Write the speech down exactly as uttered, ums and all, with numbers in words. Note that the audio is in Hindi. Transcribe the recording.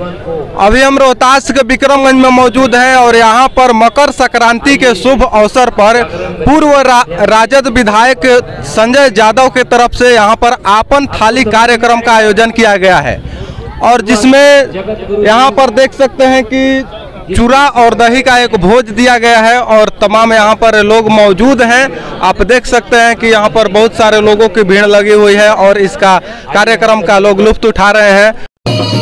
अभी हम रोहतास के बिक्रमगंज में मौजूद है और यहाँ पर मकर संक्रांति के शुभ अवसर पर पूर्व रा, राजद विधायक संजय जाधव के तरफ से यहाँ पर आपन थाली कार्यक्रम का आयोजन किया गया है और जिसमें यहाँ पर देख सकते हैं कि चूड़ा और दही का एक भोज दिया गया है और तमाम यहाँ पर लोग मौजूद हैं। आप देख सकते हैं कि यहाँ पर बहुत सारे लोगों की भीड़ लगी हुई है और इसका कार्यक्रम का लोग लुत्फ़ उठा रहे हैं।